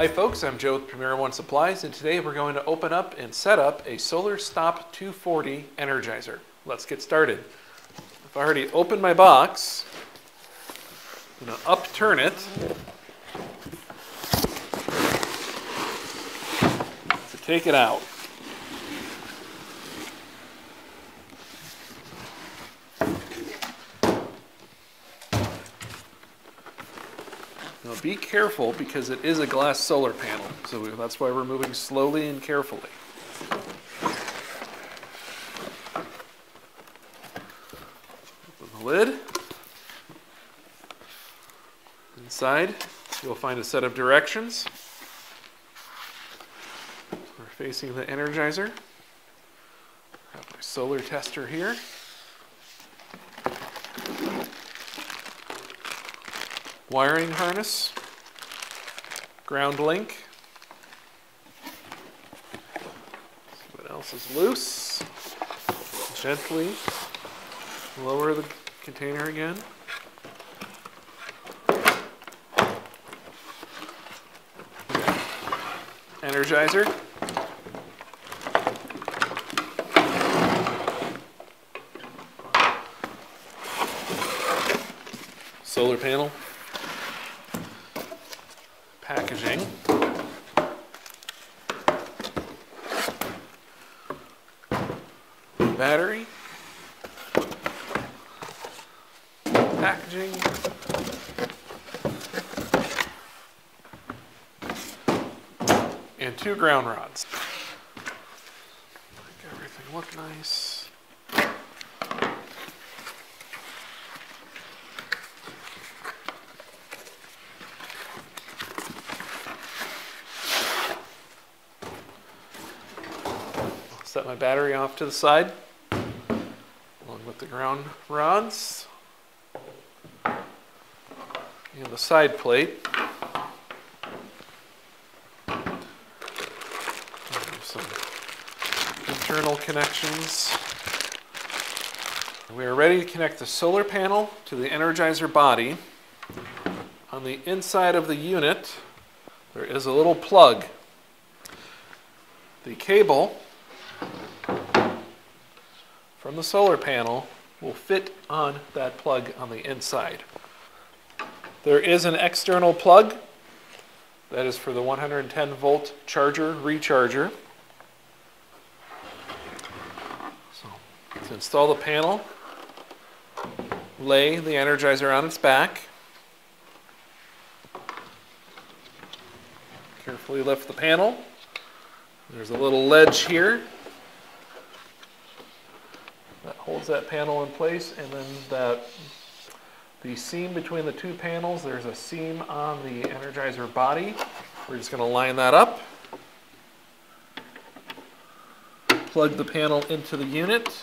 Hi folks, I'm Joe with Premier One Supplies, and today we're going to open up and set up a SolarStop 240 Energizer. Let's get started. I've already opened my box. I'm going to upturn it. To take it out. Now be careful because it is a glass solar panel, so that's why we're moving slowly and carefully. Open the lid. Inside, you'll find a set of directions. We're facing the Energizer. I have my solar tester here. Wiring harness, ground link. See what else is loose. Gently lower the container again. Energizer. Solar panel. Packaging, battery, packaging, and two ground rods. Make everything look nice. Set my battery off to the side, along with the ground rods and the side plate. Some internal connections. We are ready to connect the solar panel to the Energizer body. On the inside of the unit, there is a little plug. The cable from the solar panel will fit on that plug on the inside. There is an external plug that is for the 110 volt charger recharger. So to install the panel, lay the Energizer on its back. Carefully lift the panel. There's a little ledge here that holds that panel in place, and then the seam between the two panels, there's a seam on the Energizer body. We're just going to line that up. Plug the panel into the unit.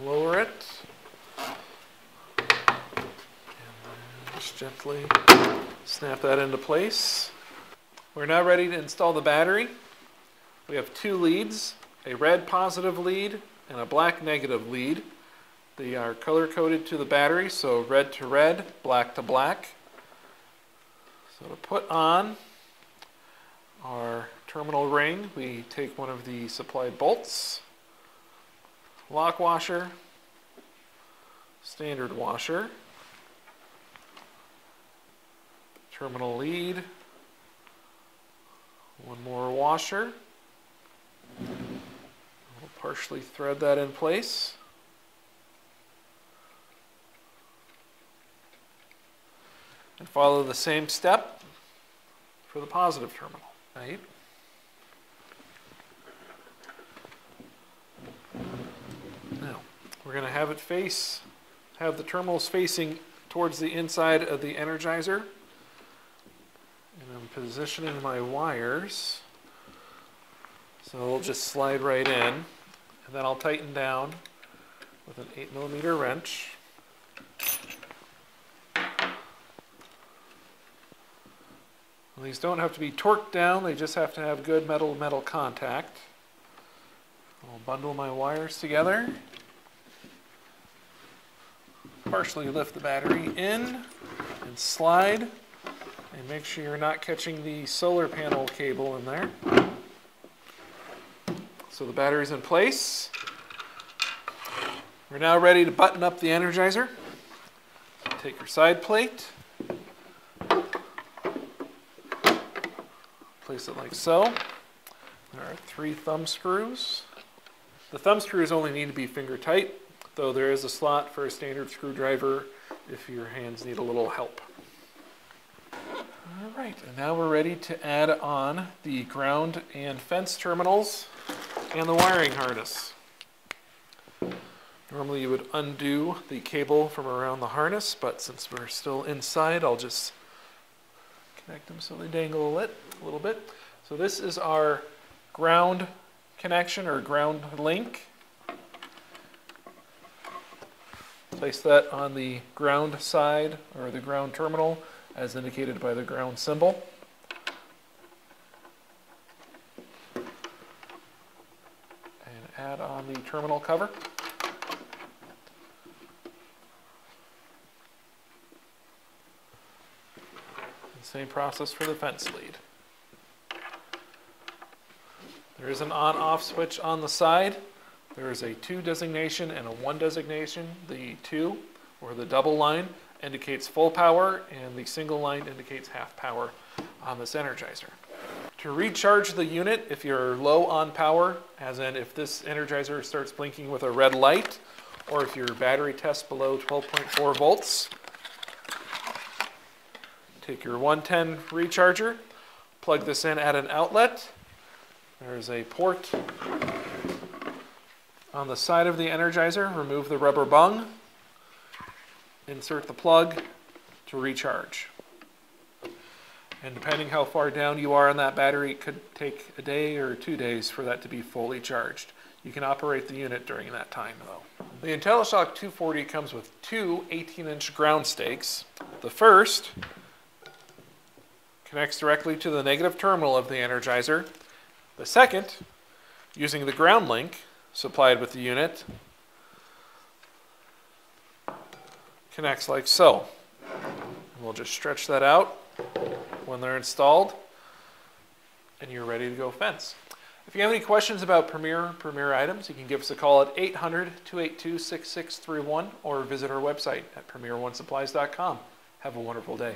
Lower it. And then just gently snap that into place. We're now ready to install the battery. We have two leads. A red positive lead and a black negative lead. They are color coded to the battery, so red to red, black to black. So to put on our terminal ring, we take one of the supplied bolts, lock washer, standard washer, terminal lead, one more washer. We'll partially thread that in place. And follow the same step for the positive terminal. Right? Now, we're going to have the terminals facing towards the inside of the Energizer. And I'm positioning my wires. So it'll just slide right in, and then I'll tighten down with an 8mm wrench. And these don't have to be torqued down, they just have to have good metal-to-metal contact. I'll bundle my wires together, partially lift the battery in and slide, And make sure you're not catching the solar panel cable in there. So the battery's in place. We're now ready to button up the Energizer. Take your side plate. Place it like so. There are 3 thumb screws. The thumb screws only need to be finger tight, though there is a slot for a standard screwdriver if your hands need a little help. All right, and now we're ready to add on the ground and fence terminals and the wiring harness. Normally you would undo the cable from around the harness, but since we're still inside, I'll just connect them so they dangle a little bit. So this is our ground connection or ground link. Place that on the ground side or the ground terminal as indicated by the ground symbol. And add on the terminal cover. And same process for the fence lead. There is an on-off switch on the side. There is a 2 designation and a 1 designation. The 2, or the double line, indicates full power, and the single line indicates half power on this Energizer. To recharge the unit, if you're low on power, as in if this Energizer starts blinking with a red light, or if your battery tests below 12.4 volts, take your 110 recharger, plug this in at an outlet. There is a port on the side of the Energizer. Remove the rubber bung. Insert the plug to recharge. And depending how far down you are on that battery, it could take a day or 2 days for that to be fully charged. You can operate the unit during that time, though. The IntelliShock 240 comes with 2 18-inch ground stakes. The first connects directly to the negative terminal of the Energizer. The second, using the ground link supplied with the unit, connects like so. And we'll just stretch that out when they're installed and you're ready to go fence. If you have any questions about Premier items, you can give us a call at 800-282-6631 or visit our website at premieronesupplies.com. Have a wonderful day.